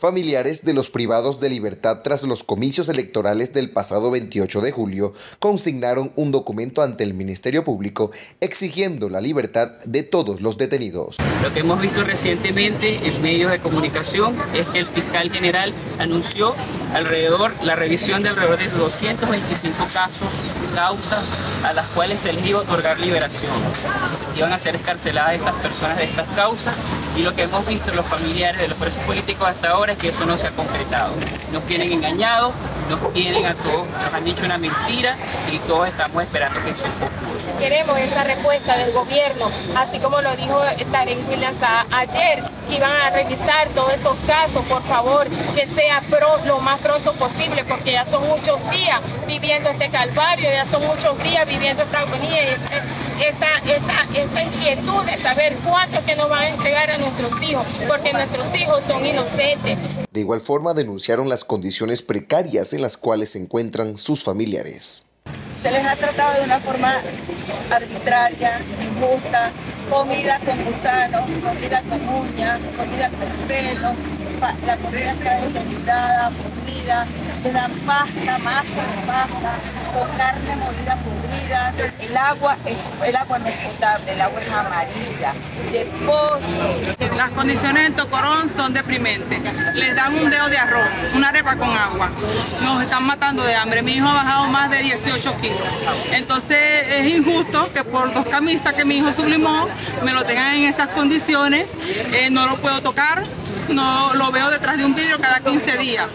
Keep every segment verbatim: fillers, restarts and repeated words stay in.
Familiares de los privados de libertad tras los comicios electorales del pasado veintiocho de julio consignaron un documento ante el Ministerio Público exigiendo la libertad de todos los detenidos. Lo que hemos visto recientemente en medios de comunicación es que el fiscal general anunció alrededor la revisión de alrededor de doscientos veinticinco casos, causas a las cuales se les iba a otorgar liberación. Iban a ser escarceladas estas personas de estas causas y lo que hemos visto los familiares de los presos políticos hasta ahora es que eso no se ha concretado. Nos tienen engañados, nos tienen a todos, nos han dicho una mentira y todos estamos esperando que eso ocurra. Queremos esa respuesta del gobierno, así como lo dijo Tarek William Saab ayer, que iban a revisar todos esos casos, por favor, que sea pro, lo más pronto posible, porque ya son muchos días viviendo este calvario, ya son muchos días viviendo esta agonía, esta, esta, esta inquietud de saber cuánto es que nos van a entregar a nuestros hijos, porque nuestros hijos son inocentes. De igual forma denunciaron las condiciones precarias en las cuales se encuentran sus familiares. Se les ha tratado de una forma arbitraria, injusta, comida con gusanos, comida con uñas, comida con pelo, la comida está descongelada, podrida, se dan pasta, masa de pasta, con carne molida podrida. El agua, es, el agua no es potable, el agua es amarilla, de pozo. Las condiciones en Tocorón son deprimentes. Les dan un dedo de arroz, una arepa con agua. Nos están matando de hambre. Mi hijo ha bajado más de dieciocho kilos. Entonces es injusto que por dos camisas que mi hijo sublimó me lo tengan en esas condiciones. Eh, no lo puedo tocar, no lo veo detrás de un vidrio cada quince días.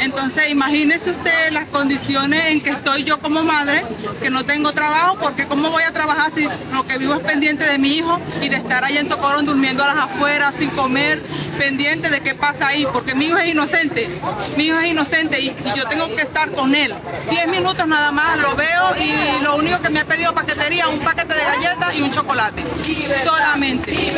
Entonces imagínese usted las condiciones en que estoy yo como madre, que no tengo trabajo, porque cómo voy a trabajar si lo que vivo es pendiente de mi hijo y de estar allá en Tocorón durmiendo a las afueras, sin comer, pendiente de qué pasa ahí, porque mi hijo es inocente, mi hijo es inocente y, y yo tengo que estar con él. Diez minutos nada más, lo veo y lo único que me ha pedido paquetería, un paquete de galletas y un chocolate, solamente.